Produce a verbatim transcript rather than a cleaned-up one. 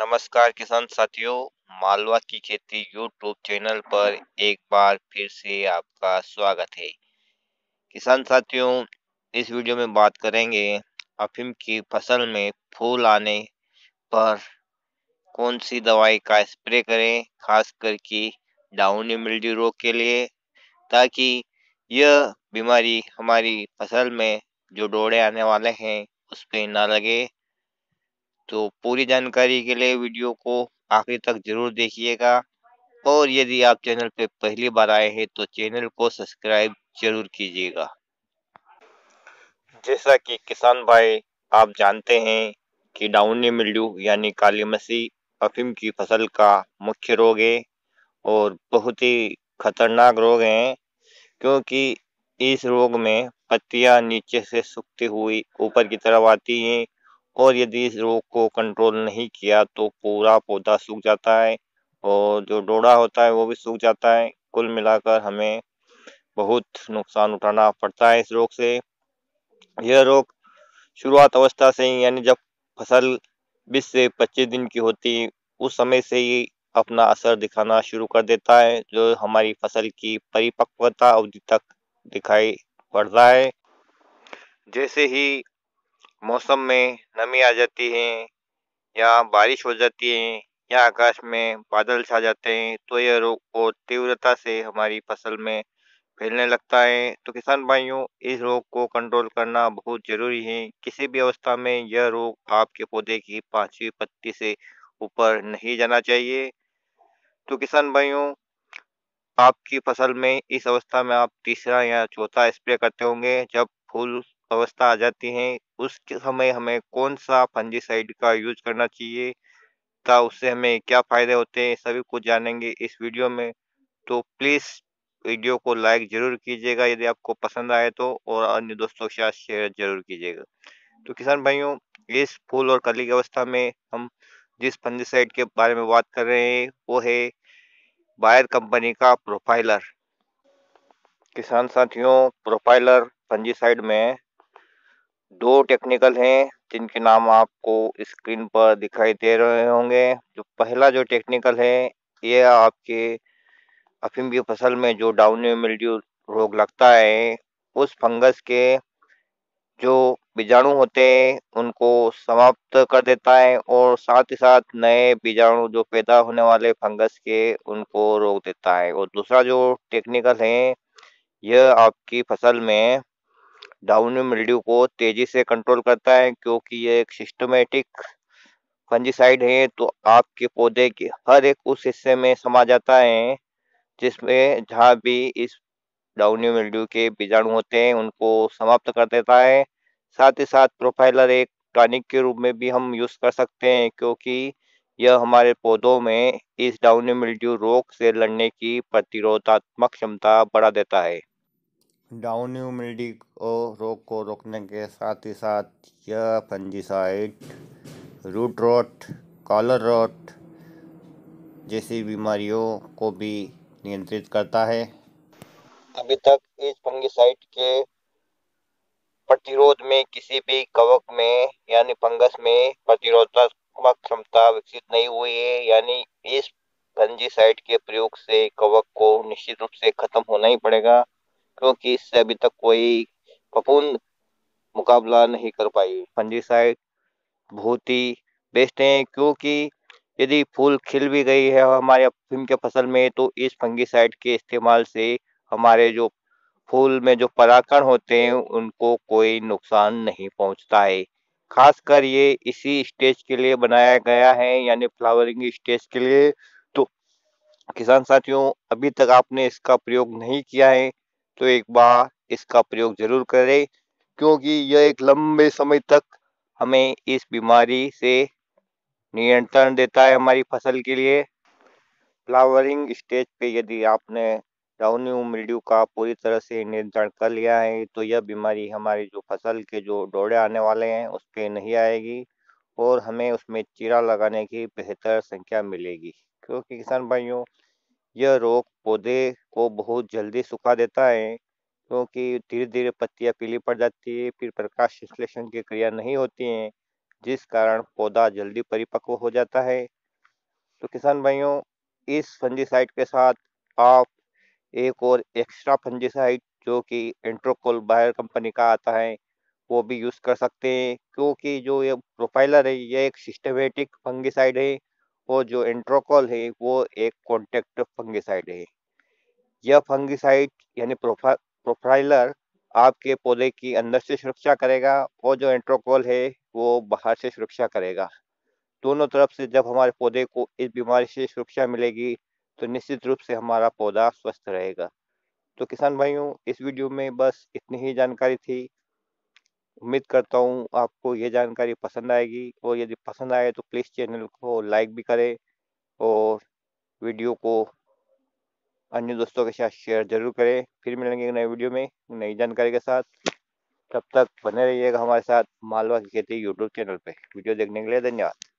नमस्कार किसान साथियों, मालवा की खेती यूट्यूब चैनल पर एक बार फिर से आपका स्वागत है। किसान साथियों, इस वीडियो में बात करेंगे अफीम की फसल में फूल आने पर कौन सी दवाई का स्प्रे करें, खास करके डाउनी मिल्ड्यू रोग के लिए, ताकि यह बीमारी हमारी फसल में जो डोड़े आने वाले हैं उस पर ना लगे। तो पूरी जानकारी के लिए वीडियो को आखिर तक जरूर देखिएगा और यदि आप चैनल पर पहली बार आए हैं तो चैनल को सब्सक्राइब जरूर कीजिएगा। जैसा कि किसान भाई आप जानते हैं कि डाउनी मिल्ड्यू यानी काली मसी अफीम की फसल का मुख्य रोग है और बहुत ही खतरनाक रोग है, क्योंकि इस रोग में पत्तियां नीचे से सूखती हुई ऊपर की तरफ आती हैं और यदि इस रोग को कंट्रोल नहीं किया तो पूरा पौधा सूख जाता है और जो डोड़ा होता है वो भी सूख जाता है। कुल मिलाकर हमें बहुत नुकसान उठाना पड़ता है इस रोग से। यह रोग शुरुआत अवस्था से ही, यानी जब फसल बीस से पच्चीस दिन की होती है उस समय से ही अपना असर दिखाना शुरू कर देता है, जो हमारी फसल की परिपक्वता अवधि तक दिखाई पड़ता है। जैसे ही मौसम में नमी आ जाती है या बारिश हो जाती है या आकाश में बादल छा जाते हैं तो यह रोग और तीव्रता से हमारी फसल में फैलने लगता है। तो किसान भाइयों, इस रोग को कंट्रोल करना बहुत ज़रूरी है। किसी भी अवस्था में यह रोग आपके पौधे की पांचवी पत्ती से ऊपर नहीं जाना चाहिए। तो किसान भाइयों, आपकी फसल में इस अवस्था में आप तीसरा या चौथा स्प्रे करते होंगे। जब फूल अवस्था आ जाती है उस समय हमें कौन सा फंजीसाइड का यूज करना चाहिए, तथा उससे हमें क्या फायदे होते हैं, सभी कुछ जानेंगे इस वीडियो में। तो प्लीज़ वीडियो को लाइक जरूर कीजिएगा यदि आपको पसंद आए तो, और अन्य दोस्तों के साथ शेयर जरूर कीजिएगा। तो किसान भाइयों, इस फूल और कली की अवस्था में हम जिस फंजीसाइड के बारे में बात कर रहे हैं वो है बायर कंपनी का प्रोफाइलर। किसान साथियों, प्रोफाइलर फंजीसाइड में दो टेक्निकल हैं जिनके नाम आपको स्क्रीन पर दिखाई दे रहे होंगे। जो पहला जो टेक्निकल है ये आपके अफीम की फसल में जो डाउनी मिल्ड्यू रोग लगता है उस फंगस के जो बीजाणु होते हैं उनको समाप्त कर देता है और साथ ही साथ नए बीजाणु जो पैदा होने वाले फंगस के उनको रोक देता है। और दूसरा जो टेक्निकल है यह आपकी फसल में डाउनी मिल्ड्यू को तेजी से कंट्रोल करता है, क्योंकि ये एक सिस्टमेटिक फंजीसाइड है तो आपके पौधे के हर एक उस हिस्से में समा जाता है जिसमें जहाँ भी इस डाउनी मिल्ड्यू के बीजाणु होते हैं उनको समाप्त कर देता है। साथ ही साथ प्रोफाइलर एक टॉनिक के रूप में भी हम यूज़ कर सकते हैं, क्योंकि यह हमारे पौधों में इस डाउनी मिल्ड्यू रोग से लड़ने की प्रतिरोधात्मक क्षमता बढ़ा देता है। डाउनी मिल्ड्यू रोग को रोकने के साथ ही साथ यह fungicide root rot, collar rot जैसी बीमारियों को भी नियंत्रित करता है। अभी तक इस फंगीसाइड के प्रतिरोध में किसी भी कवक में यानी फंगस में प्रतिरोधात्मक क्षमता विकसित नहीं हुई है, यानी इस फंजीसाइड के प्रयोग से कवक को निश्चित रूप से खत्म होना ही पड़ेगा, क्योंकि इससे अभी तक कोई फफूंद मुकाबला नहीं कर पाई। फंजीसाइड बहुत ही बेस्ट है, क्योंकि यदि फूल खिल भी गई है हमारे अफीम के फसल में तो इस फंगीसाइड के इस्तेमाल से हमारे जो फूल में जो परागकण होते हैं उनको कोई नुकसान नहीं पहुंचता है। खासकर ये इसी स्टेज के लिए बनाया गया है, यानी फ्लावरिंग स्टेज के लिए। तो किसान साथियों, अभी तक आपने इसका प्रयोग नहीं किया है तो एक बार इसका प्रयोग जरूर करें, क्योंकि यह एक लंबे समय तक हमें इस बीमारी से नियंत्रण देता है हमारी फसल के लिए। फ्लावरिंग स्टेज पे यदि आपने डाउनी मिल्ड्यू का पूरी तरह से नियंत्रण कर लिया है तो यह बीमारी हमारी जो फसल के जो डोड़े आने वाले हैं उस पर नहीं आएगी और हमें उसमें चीरा लगाने की बेहतर संख्या मिलेगी। क्योंकि किसान भाइयों, यह रोग पौधे को बहुत जल्दी सुखा देता है, क्योंकि धीरे धीरे पत्तियां पीली पड़ जाती है, फिर प्रकाश संश्लेषण की क्रिया नहीं होती है, जिस कारण पौधा जल्दी परिपक्व हो जाता है। तो किसान भाइयों, इस फंजीसाइड के साथ आप एक और एक्स्ट्रा फंजीसाइड जो कि एंट्रोकोल बायर कंपनी का आता है वो भी यूज़ कर सकते हैं, क्योंकि जो ये प्रोफाइलर है ये एक सिस्टमेटिक फंगीसाइड है और जो एंट्रोकोल है वो एक कॉन्टेक्ट फंगीसाइड है। यह फंगीसाइड यानी प्रोफा प्रोफाइलर आपके पौधे की अंदर से सुरक्षा करेगा और जो एंट्रोकोल है वो बाहर से सुरक्षा करेगा। दोनों तरफ से जब हमारे पौधे को इस बीमारी से सुरक्षा मिलेगी तो निश्चित रूप से हमारा पौधा स्वस्थ रहेगा। तो किसान भाइयों, इस वीडियो में बस इतनी ही जानकारी थी। उम्मीद करता हूँ आपको ये जानकारी पसंद आएगी और यदि पसंद आए तो प्लीज़ चैनल को लाइक भी करें और वीडियो को अन्य दोस्तों के साथ शेयर जरूर करें। फिर मिलेंगे नए वीडियो में नई जानकारी के साथ। तब तक बने रहिएगा हमारे साथ मालवा की खेती यूट्यूब चैनल पे। वीडियो देखने के लिए धन्यवाद।